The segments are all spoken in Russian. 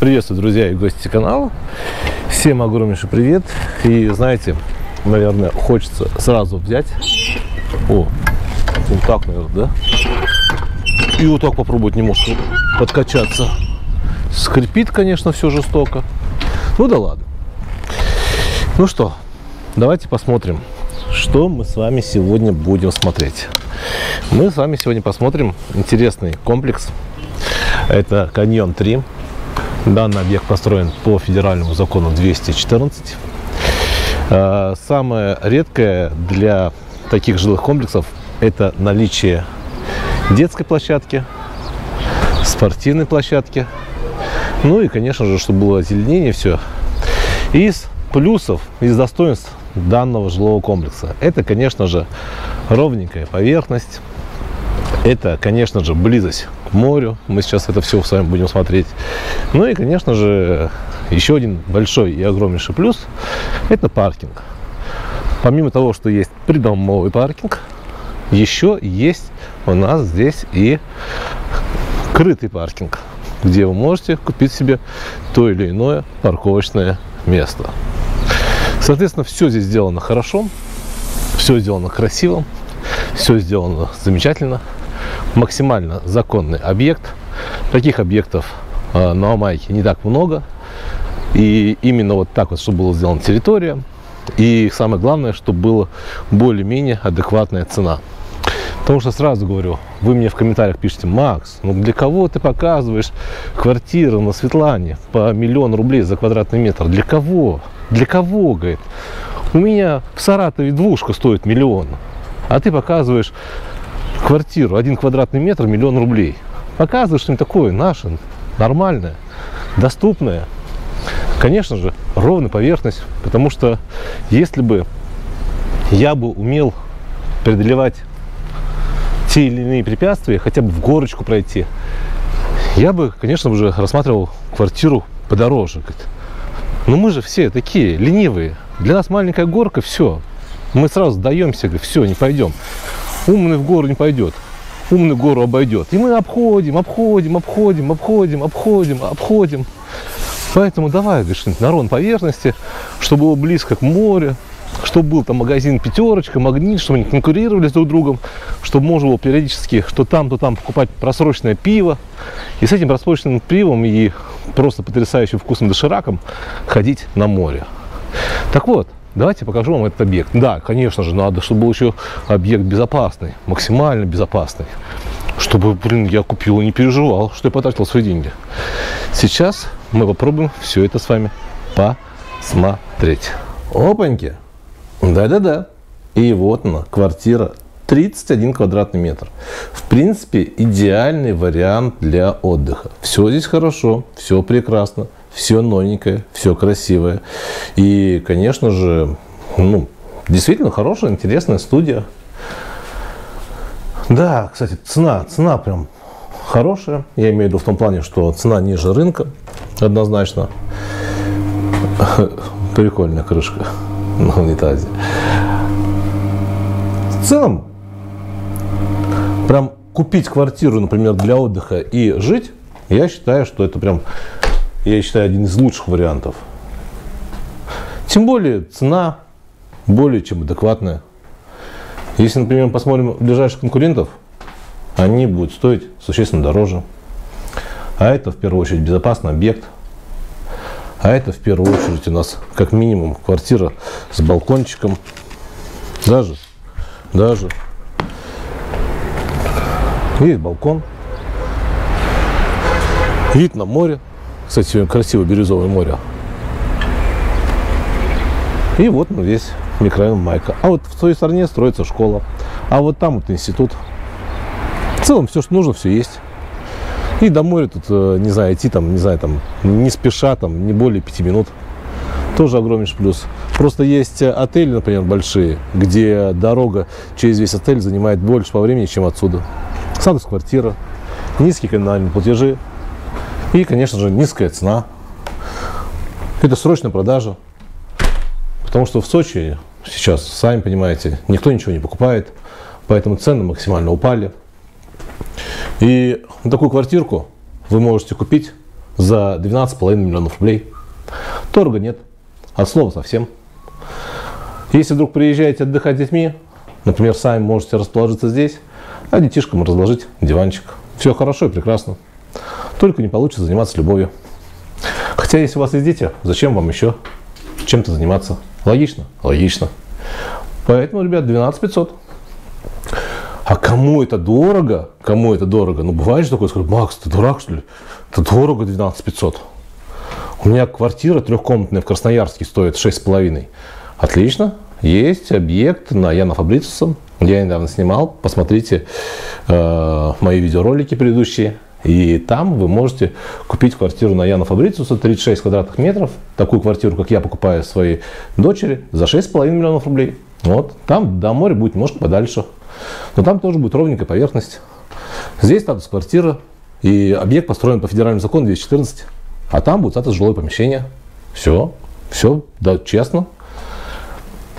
Приветствую, друзья и гости канала. Всем огромнейший привет. И знаете, наверное, хочется сразу взять. О, вот так, наверное, да? И вот так попробовать не может подкачаться. Скрипит, конечно, все жестоко. Ну да ладно. Ну что, давайте посмотрим, что мы с вами сегодня будем смотреть. Мы с вами сегодня посмотрим интересный комплекс. Это Каньон 3. Данный объект построен по федеральному закону 214. Самое редкое для таких жилых комплексов это наличие детской площадки, спортивной площадки, ну и, конечно же, чтобы было озеленение, все. Из плюсов, из достоинств данного жилого комплекса это, конечно же, ровненькая поверхность. Это, конечно же, близость к морю. Мы сейчас это все с вами будем смотреть. Ну и, конечно же, еще один большой и огромнейший плюс – это паркинг. Помимо того, что есть придомовый паркинг, еще есть у нас здесь и крытый паркинг, где вы можете купить себе то или иное парковочное место. Соответственно, все здесь сделано хорошо, все сделано красиво, все сделано замечательно. Максимально законный объект. Таких объектов на Мамайке не так много. И именно вот так вот, чтобы была сделана территория. И самое главное, чтобы была более-менее адекватная цена. Потому что сразу говорю, вы мне в комментариях пишете: Макс, ну для кого ты показываешь квартиру на Светлане по 1 000 000 рублей за квадратный метр? Для кого? Для кого, говорит? У меня в Саратове двушка стоит 1 000 000. А ты показываешь квартиру, 1 квадратный метр, 1 000 000 рублей. Показывает что-нибудь такое наше, нормальное, доступное. Конечно же, ровная поверхность, потому что если бы я бы умел преодолевать те или иные препятствия, хотя бы в горочку пройти, я бы, конечно же, рассматривал квартиру подороже. Но мы же все такие ленивые. Для нас маленькая горка, все. Мы сразу сдаемся, говорим, все, не пойдем. Умный в гору не пойдет, умный гору обойдет. И мы обходим. Поэтому давай, говоришь, на ровной поверхности, чтобы было близко к морю, чтобы был там магазин «Пятерочка», «Магнит», чтобы они конкурировали с друг другом, чтобы можно было периодически, то там покупать просроченное пиво. И с этим просроченным пивом и просто потрясающим вкусным дошираком ходить на море. Так вот. Давайте покажу вам этот объект. Да, конечно же, надо, чтобы был еще объект безопасный, максимально безопасный. Чтобы, блин, я купил и не переживал, что я потратил свои деньги. Сейчас мы попробуем все это с вами посмотреть. Опаньки! Да-да-да. И вот она, квартира 31 квадратный метр. В принципе, идеальный вариант для отдыха. Все здесь хорошо, все прекрасно. Все новенькое, все красивое. И, конечно же, ну, действительно хорошая, интересная студия. Да, кстати, цена прям хорошая. Я имею в виду в том плане, что цена ниже рынка, однозначно. Прикольная крышка на унитазе. В целом, прям купить квартиру, например, для отдыха и жить, я считаю, что это прям... Я считаю, один из лучших вариантов. Тем более, цена более чем адекватная. Если, например, посмотрим ближайших конкурентов, они будут стоить существенно дороже. А это, в первую очередь, безопасный объект. А это, в первую очередь, у нас, как минимум, квартира с балкончиком. Даже. Есть балкон. Вид на море. Кстати, сегодня красивое бирюзовое море. И вот он здесь, микрорайон Мамайка. А вот в той стороне строится школа. А вот там вот институт. В целом все, что нужно, все есть. И до моря тут, не знаю, идти там, не спеша, там, не более 5 минут. Тоже огромнейший плюс. Просто есть отели, например, большие, где дорога через весь отель занимает больше по времени, чем отсюда. Статус квартира, низкие коммунальные платежи. И, конечно же, низкая цена. Это срочная продажа. Потому что в Сочи сейчас, сами понимаете, никто ничего не покупает. Поэтому цены максимально упали. И такую квартирку вы можете купить за 12,5 миллионов рублей. Торга нет, от слова совсем. Если вдруг приезжаете отдыхать с детьми, например, сами можете расположиться здесь, а детишкам разложить диванчик. Все хорошо и прекрасно. Только не получится заниматься любовью. Хотя, если у вас есть дети, зачем вам еще чем-то заниматься? Логично? Логично. Поэтому, ребят, 12 500. А кому это дорого? Кому это дорого? Ну, бывает же такое, скажут: Макс, ты дурак, что ли? Это дорого 12 500. У меня квартира трехкомнатная в Красноярске стоит 6,5. Отлично. Есть объект на Яна Фабрициуса, где я недавно снимал. Посмотрите мои видеоролики предыдущие. И там вы можете купить квартиру на Яна Фабрициуса 36 квадратных метров. Такую квартиру, как я покупаю своей дочери, за 6,5 миллионов рублей. Вот. Там до моря будет немножко подальше. Но там тоже будет ровненькая поверхность. Здесь статус квартиры. И объект построен по федеральному закону 214. А там будет статус жилое помещение. Все. Все, да, честно.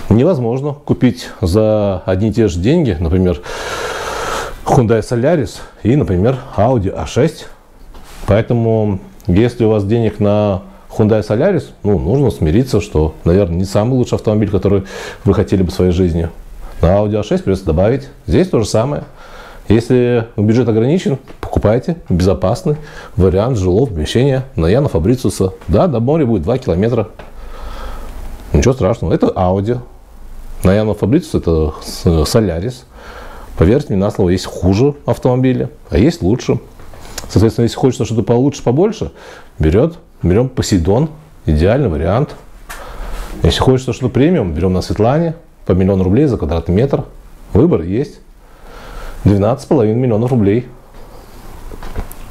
Невозможно купить за одни и те же деньги, например, Хундай Солярис и, например, Ауди А6. Поэтому, если у вас денег на Хундай Солярис, ну, нужно смириться, что, наверное, не самый лучший автомобиль, который вы хотели бы в своей жизни. На Ауди А6 придется добавить. Здесь то же самое. Если бюджет ограничен, покупайте безопасный вариант жилого помещения на Яна Фабрициуса. Да, до моря будет 2 километра. Ничего страшного. Это Ауди. На Яна Фабрициуса это Солярис. Поверьте мне на слово, есть хуже автомобили, а есть лучше. Соответственно, если хочется что-то получше, побольше, берем Посейдон, идеальный вариант. Если хочется что-то премиум, берем на Светлане, по 1 миллион рублей за квадратный метр. Выбор есть. 12,5 миллионов рублей.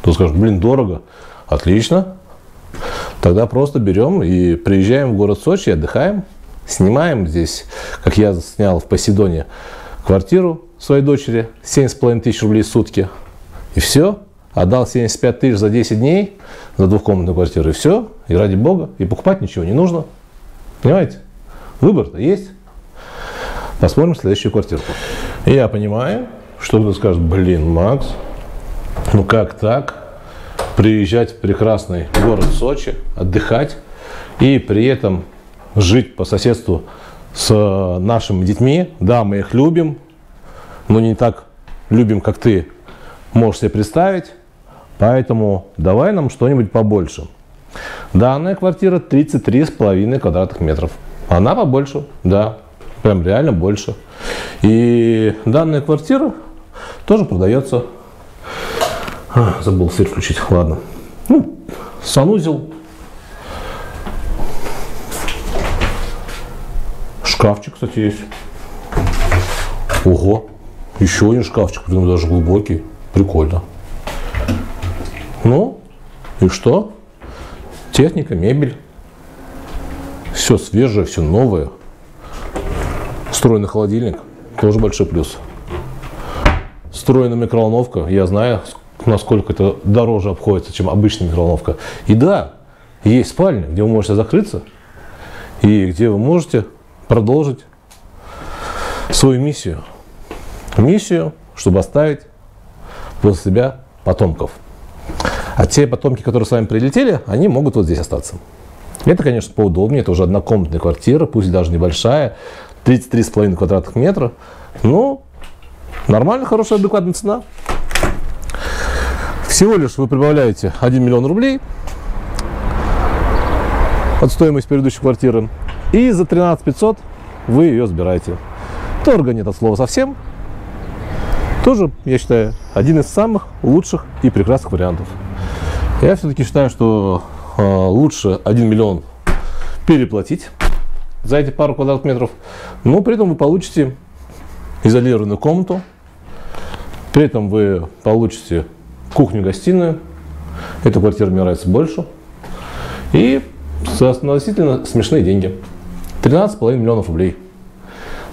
Тут скажут: блин, дорого. Отлично. Тогда просто берем и приезжаем в город Сочи, отдыхаем, снимаем здесь, как я снял в Посейдоне, квартиру своей дочери, 7,5 тысяч рублей в сутки. И все. Отдал 75 тысяч за 10 дней за двухкомнатную квартиру. И все. И ради бога. И покупать ничего не нужно. Понимаете? Выбор-то есть. Посмотрим следующую квартирку. Я понимаю, что кто-то скажет: блин, Макс, ну как так? Приезжать в прекрасный город Сочи, отдыхать и при этом жить по соседству с нашими детьми. Да, мы их любим, но не так любим, как ты можешь себе представить. Поэтому давай нам что-нибудь побольше. Данная квартира 33,5 квадратных метров. Она побольше, да, прям реально больше. И данная квартира тоже продается. Забыл свет включить, ладно. Ну, санузел, шкафчик, кстати, есть. Ого, еще один шкафчик, прям даже глубокий, прикольно. Ну и что? Техника, мебель, все свежее, все новое. Встроенный холодильник, тоже большой плюс. Встроенная микроволновка, я знаю, насколько это дороже обходится, чем обычная микроволновка. И да, есть спальня, где вы можете закрыться и где вы можете продолжить свою миссию. Миссию, чтобы оставить после себя потомков. А те потомки, которые с вами прилетели, они могут вот здесь остаться. Это, конечно, поудобнее. Это уже однокомнатная квартира, пусть даже небольшая, 33,5 квадратных метра. Но нормально, хорошая, адекватная цена. Всего лишь вы прибавляете 1 миллион рублей от стоимости предыдущей квартиры. И за 13 500 вы ее сбираете. Торга нет от слова совсем. Тоже, я считаю, один из самых лучших и прекрасных вариантов. Я все-таки считаю, что лучше 1 миллион переплатить за эти пару квадратных метров. Но при этом вы получите изолированную комнату. При этом вы получите кухню-гостиную. Эта квартира мне нравится больше. И относительно смешные деньги. 13,5 миллионов рублей.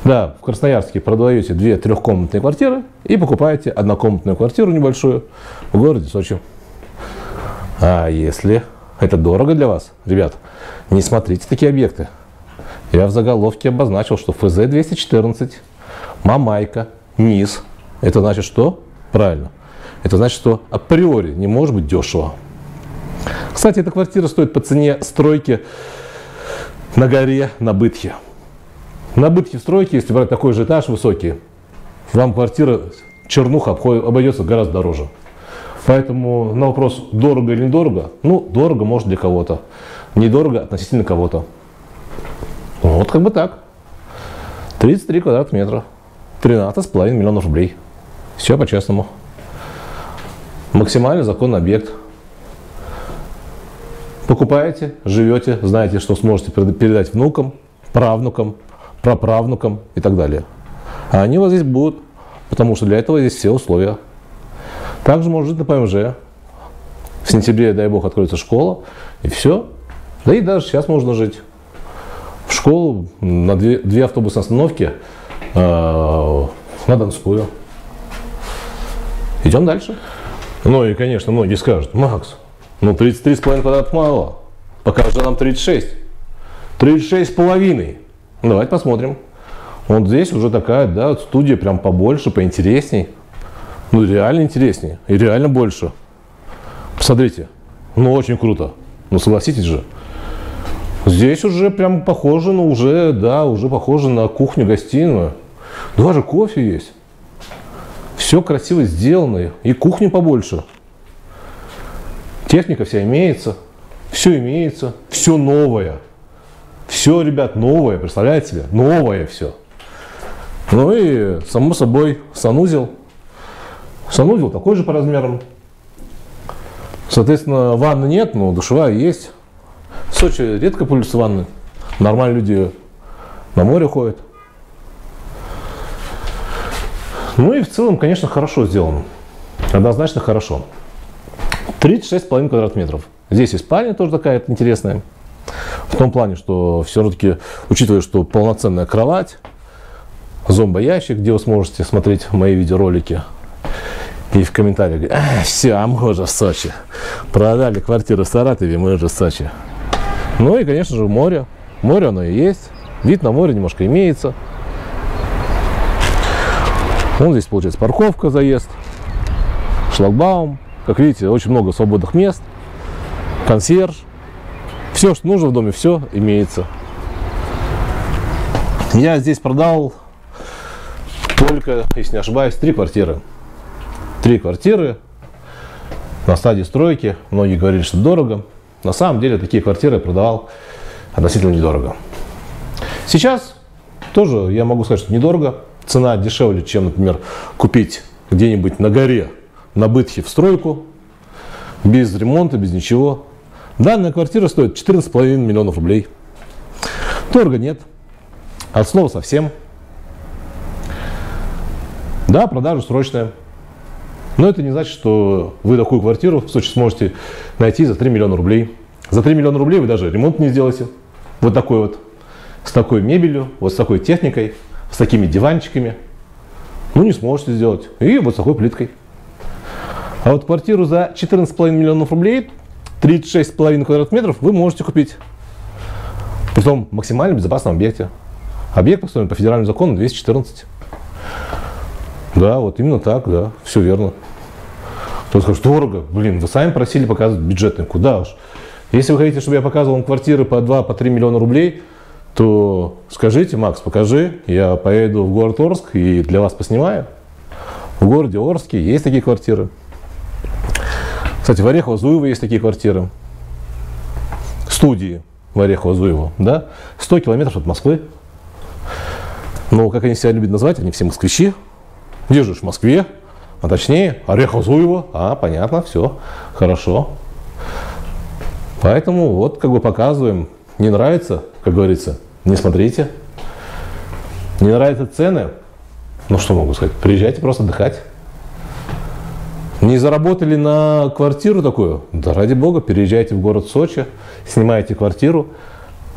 Да, в Красноярске продаете 2 трехкомнатные квартиры и покупаете однокомнатную квартиру небольшую в городе Сочи. А если это дорого для вас, ребят, не смотрите такие объекты. Я в заголовке обозначил, что ФЗ-214, Мамайка, низ. Это значит что? Правильно. Это значит, что априори не может быть дешево. Кстати, эта квартира стоит по цене стройки на горе, на Бытхе. На Бытхе стройки, если брать такой же этаж высокий, вам квартира чернуха обойдется гораздо дороже. Поэтому на вопрос, дорого или недорого, ну, дорого, может, для кого-то. Недорого относительно кого-то. Вот как бы так. 33 квадратных метра. 13,5 миллионов рублей. Все по-честному. Максимально законный объект. Покупаете, живете, знаете, что сможете передать внукам, правнукам, праправнукам и так далее. А они у вас здесь будут, потому что для этого здесь все условия. Также можно жить на ПМЖ. В сентябре, дай бог, откроется школа, и все. Да и даже сейчас можно жить. В школу на две автобусные остановки на Донскую. Идем дальше. Ну и, конечно, многие скажут: Макс, ну 33,5 квадрат мало, покажи нам 36. 36,5. Давайте посмотрим. Вот здесь уже такая, да, студия прям побольше, поинтересней. Ну, реально интереснее и реально больше. Посмотрите, ну очень круто. Ну, согласитесь же. Здесь уже прям похоже, ну уже, да, уже похоже на кухню-гостиную. Даже кофе есть. Все красиво сделано. И кухня побольше. Техника вся имеется. Все имеется. Все новое. Все, ребят, новое. Представляете себе? Новое все. Ну и, само собой, санузел. Санузел такой же по размерам. Соответственно, ванны нет, но душевая есть. В Сочи редко пользуются ванны. Нормально люди на море ходят. Ну и в целом, конечно, хорошо сделано. Однозначно хорошо. 36,5 квадратных метров. Здесь и спальня тоже такая интересная. В том плане, что все-таки, учитывая, что полноценная кровать, зомбоящик, где вы сможете смотреть мои видеоролики. И в комментариях говорят: все, а мы уже в Сочи. Продали квартиру в Саратове, мы уже в Сочи. Ну и, конечно же, море. Море оно и есть. Вид на море немножко имеется. Ну, здесь, получается, парковка, заезд, шлагбаум. Как видите, очень много свободных мест. Консьерж. Все, что нужно в доме, все имеется. Я здесь продал только, если не ошибаюсь, 3 квартиры. 3 квартиры на стадии стройки. Многие говорили, что дорого. На самом деле такие квартиры я продавал относительно недорого. Сейчас тоже я могу сказать, что недорого. Цена дешевле, чем, например, купить где-нибудь на горе, на Бытхе в стройку, без ремонта, без ничего. Данная квартира стоит 14,5 миллионов рублей. Торга нет. От слова совсем. Да, продажа срочная. Но это не значит, что вы такую квартиру в Сочи сможете найти за 3 миллиона рублей. За 3 миллиона рублей вы даже ремонт не сделаете. Вот такой вот. С такой мебелью, вот с такой техникой, с такими диванчиками. Ну, не сможете сделать. И вот с такой плиткой. А вот квартиру за 14,5 миллионов рублей, 36,5 квадратных метров, вы можете купить. Притом в максимально безопасном объекте. Объект построен по федеральному закону 214. Да, вот именно так, да, все верно. Кто-то скажет: дорого, блин, вы сами просили показывать бюджетный, куда уж. Если вы хотите, чтобы я показывал вам квартиры по 2-3 миллиона рублей, то скажите: Макс, покажи, я поеду в город Орск и для вас поснимаю. В городе Орске есть такие квартиры. Кстати, в Орехово-Зуево есть такие квартиры. Студии в Орехово-Зуево, да, 100 километров от Москвы. Но, как они себя любят назвать, они все москвичи. Где же в Москве, а точнее Орехово-Зуево, а понятно, все, хорошо. Поэтому вот как бы показываем, не нравится, как говорится, не смотрите, не нравятся цены, ну что могу сказать, приезжайте просто отдыхать. Не заработали на квартиру такую, да ради бога, переезжайте в город Сочи, снимайте квартиру,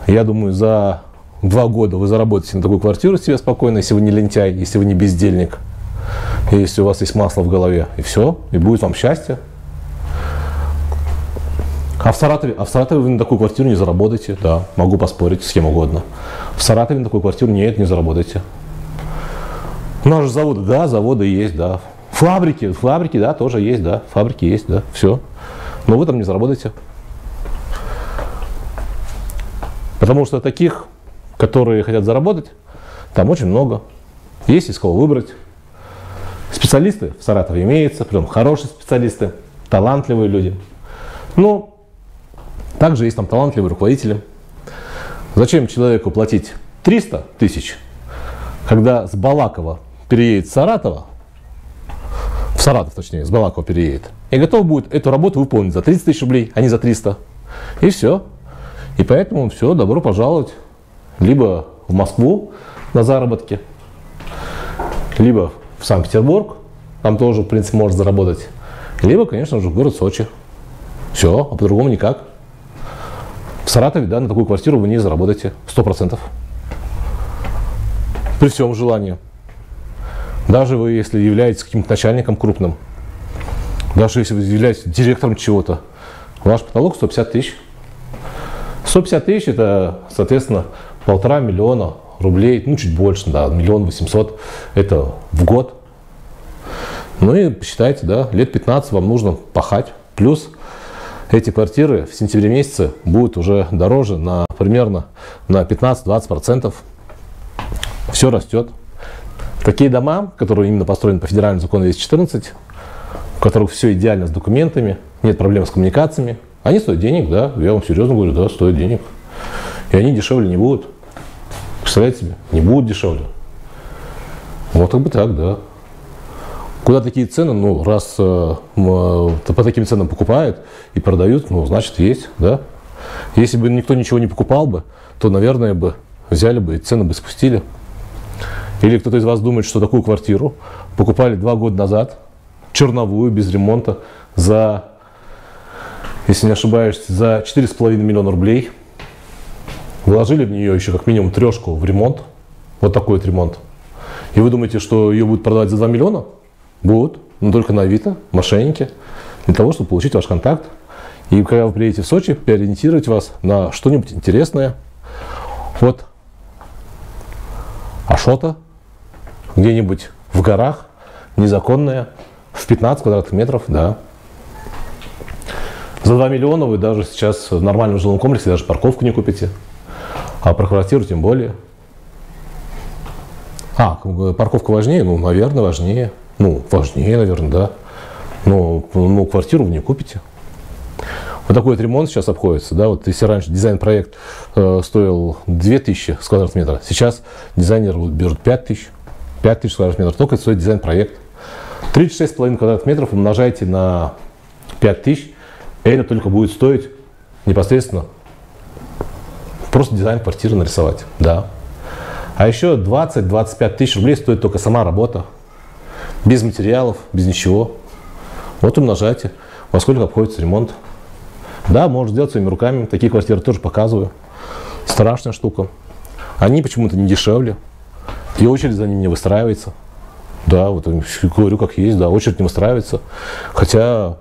я думаю, за 2 года вы заработаете на такую квартиру себе спокойно, если вы не лентяй, если вы не бездельник. Если у вас есть масло в голове, и все, и будет вам счастье. А в Саратове вы на такую квартиру не заработаете, да, могу поспорить с кем угодно. В Саратове на такую квартиру нет, не заработаете. У нас же заводы, да, заводы есть, да. Фабрики, да, тоже есть, да, фабрики есть, да, все. Но вы там не заработаете. Потому что таких, которые хотят заработать, там очень много. Есть из кого выбрать. Специалисты в Саратове имеются, прям хорошие специалисты, талантливые люди. Но также есть там талантливые руководители. Зачем человеку платить 300 тысяч, когда с Балакова переедет в Саратов, с Балакова переедет, и готов будет эту работу выполнить за 30 тысяч рублей, а не за 300. И все. И поэтому все, добро пожаловать либо в Москву на заработки, либо в Санкт-Петербург, там тоже, в принципе, можно заработать, либо, конечно же, в город Сочи. Все, а по-другому никак. В Саратове, да, на такую квартиру вы не заработаете 100%. При всем желании. Даже вы, если являетесь каким-то начальником крупным, даже если вы являетесь директором чего-то, ваш потолок 150 тысяч. 150 тысяч – это, соответственно, 1,5 миллиона рублей, ну, чуть больше, да, 1 800 000, это в год. Ну и посчитайте, да, лет 15 вам нужно пахать. Плюс эти квартиры в сентябре месяце будут уже дороже на примерно на 15–20%. Все растет. Такие дома, которые именно построены по федеральному закону 214, у которых все идеально с документами, нет проблем с коммуникациями, они стоят денег, да, я вам серьезно говорю, да, стоят денег. И они дешевле не будут. Представляете себе? Не будут дешевле. Вот как бы так, да. Куда такие цены? Ну, раз по таким ценам покупают и продают, ну, значит, есть, да. Если бы никто ничего не покупал бы, то, наверное, бы взяли бы и цены бы спустили. Или кто-то из вас думает, что такую квартиру покупали 2 года назад, черновую, без ремонта, за, если не ошибаюсь, за 4,5 миллиона рублей. Вложили в нее еще как минимум 3-шку в ремонт. Вот такой вот ремонт. И вы думаете, что ее будут продавать за 2 миллиона? Будут. Но только на Авито, мошенники. Для того, чтобы получить ваш контакт. И когда вы приедете в Сочи, переориентировать вас на что-нибудь интересное. Вот Ашота. Где-нибудь в горах. Незаконная. В 15 квадратных метров, да. За 2 миллиона вы даже сейчас в нормальном жилом комплексе даже парковку не купите. А про квартиру тем более. А, парковка важнее? Ну, наверное, важнее. Ну, важнее, наверное, да. Но ну, квартиру вы не купите. Вот такой вот ремонт сейчас обходится. Да? Вот если раньше дизайн-проект стоил 2000 с квадратного метра, сейчас дизайнеры берут 5000. 5000 с квадратного метра. Только это стоит дизайн-проект. 36,5 квадратных метров умножайте на 5000. Это только будет стоить непосредственно просто дизайн квартиры нарисовать, да. А еще 20–25 тысяч рублей стоит только сама работа, без материалов, без ничего. Вот умножайте, во сколько обходится ремонт. Да, можно сделать своими руками, такие квартиры тоже показываю. Страшная штука. Они почему-то не дешевле, и очередь за ними не выстраивается. Да, вот говорю как есть, да, очередь не выстраивается, хотя...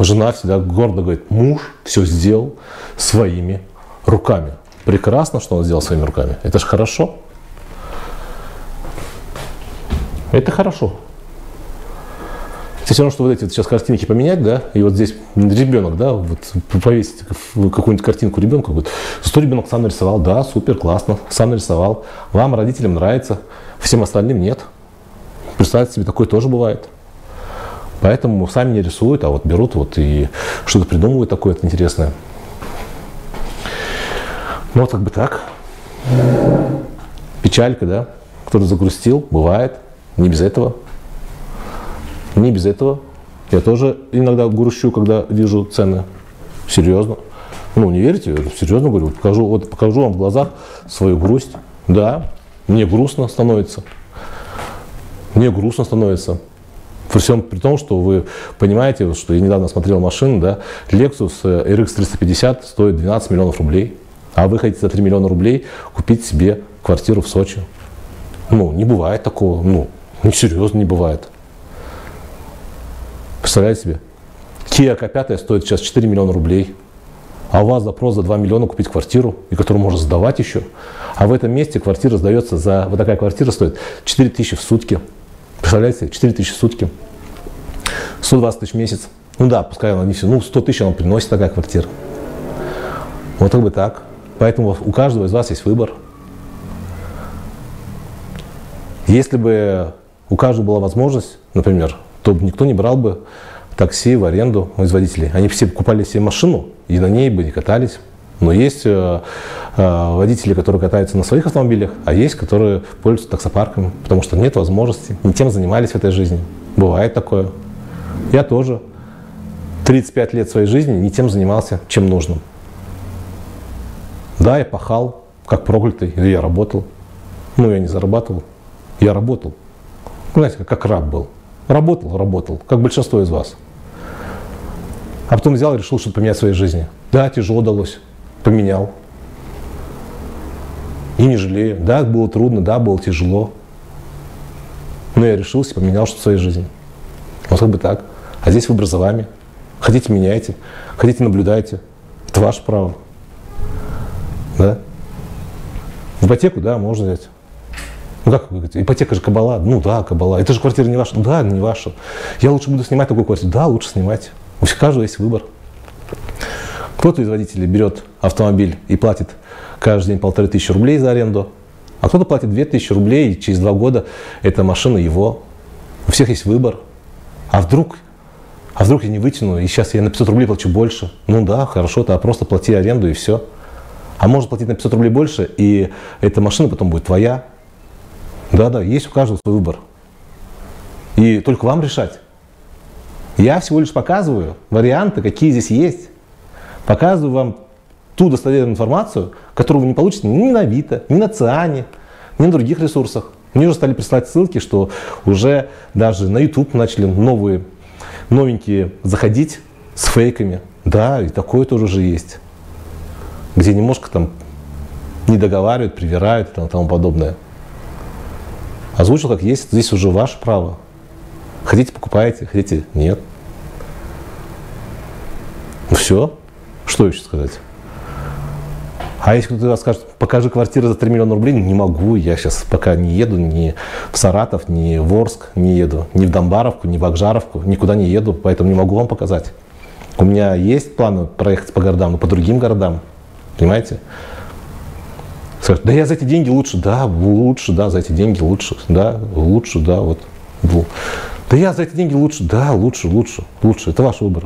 Жена всегда гордо говорит, муж все сделал своими руками. Прекрасно, что он сделал своими руками. Это же хорошо. Это хорошо. Это все равно, что вот эти вот сейчас картинки поменять, да, и вот здесь ребенок, да, вот повесить какую-нибудь картинку ребенка, говорит, что ребенок сам нарисовал, да, супер, классно, сам нарисовал. Вам, родителям, нравится, всем остальным нет. Представьте себе, такое тоже бывает. Поэтому сами не рисуют, а вот берут вот и что-то придумывают такое-то интересное. Ну, вот как бы так. Печалька, да? Кто-то загрустил, бывает. Не без этого. Не без этого. Я тоже иногда грущу, когда вижу цены. Серьезно. Ну, не верите? Серьезно говорю. Вот покажу вам в глазах свою грусть. Да, мне грустно становится. Мне грустно становится. При всем при том, что вы понимаете, что я недавно смотрел машину, да, Lexus RX 350 стоит 12 миллионов рублей, а вы хотите за 3 миллиона рублей купить себе квартиру в Сочи. Ну, не бывает такого, ну, серьезно не бывает. Представляете себе? Киа К5 стоит сейчас 4 миллиона рублей, а у вас запрос за 2 миллиона купить квартиру, и которую можно сдавать еще. А в этом месте квартира сдается за, вот такая квартира стоит 4 тысячи в сутки. Представляете, 4 тысячи в сутки, 120 тысяч в месяц. Ну да, пускай она не все, ну 100 тысяч она приносит такая квартира. Вот как бы так. Поэтому у каждого из вас есть выбор. Если бы у каждого была возможность, например, то никто не брал бы такси в аренду у водителей. Они все покупали себе машину и на ней бы не катались. Но есть водители, которые катаются на своих автомобилях, а есть, которые пользуются таксопарками, потому что нет возможности, не тем занимались в этой жизни. Бывает такое. Я тоже 35 лет своей жизни не тем занимался, чем нужно. Да, я пахал, как проклятый, или я работал. Ну, я не зарабатывал, я работал. Знаете, как раб был. Работал, как большинство из вас. А потом взял и решил что-то поменять в своей жизни. Да, тяжело удалось, поменял. И не жалею. Да, было трудно, да, было тяжело. Но я решился, поменял что-то в своей жизни. Вот как бы так. А здесь выбор за вами. Хотите, меняйте. Хотите, наблюдайте. Это ваше право. Да? Ипотеку, да, можно взять. Ну как вы говорите, ипотека же кабала. Ну да, кабала. Это же квартира не ваша. Ну да, не ваша. Я лучше буду снимать такую квартиру. Да, лучше снимать. У каждого есть выбор. Кто-то из водителей берет автомобиль и платит каждый день 1500 рублей за аренду, а кто-то платит 2000 рублей, и через 2 года эта машина его. У всех есть выбор. А вдруг я не вытяну, и сейчас я на 500 рублей плачу больше? Ну да, хорошо, то просто плати аренду и все. А можно платить на 500 рублей больше, и эта машина потом будет твоя. Да-да, есть у каждого свой выбор. И только вам решать. Я всего лишь показываю варианты, какие здесь есть. Показываю вам ту достоверную информацию, которую вы не получите ни на Авито, ни на ЦИАНе, ни на других ресурсах. Мне уже стали присылать ссылки, что уже даже на YouTube начали новенькие заходить с фейками. Да, и такое тоже же есть. Где немножко там не договаривают, привирают и тому подобное. Озвучил как есть, здесь уже ваше право. Хотите, покупаете, хотите, нет. Ну все. Что еще сказать? А если кто-то вас скажет, покажи квартиру за 3 миллиона рублей, не могу, я сейчас пока не еду ни в Саратов, ни в Орск, не еду, ни в Домбаровку, ни в Акжаровку, никуда не еду, поэтому не могу вам показать. У меня есть планы проехать по городам, но по другим городам, понимаете? Скажут, да я за эти деньги лучше, да, вот. Да я за эти деньги лучше, да, лучше. Это ваш выбор.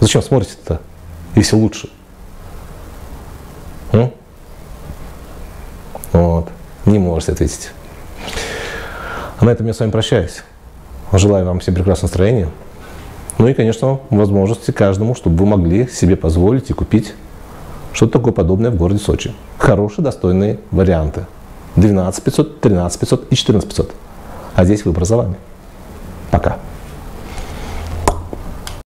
Зачем смотрите-то, если лучше? Вот. Не можете ответить. А на этом я с вами прощаюсь. Желаю вам всем прекрасного настроения. Ну и, конечно, возможности каждому, чтобы вы могли себе позволить и купить что-то такое подобное в городе Сочи. Хорошие, достойные варианты. 12500, 13500 и 14500. А здесь выбор за вами. Пока.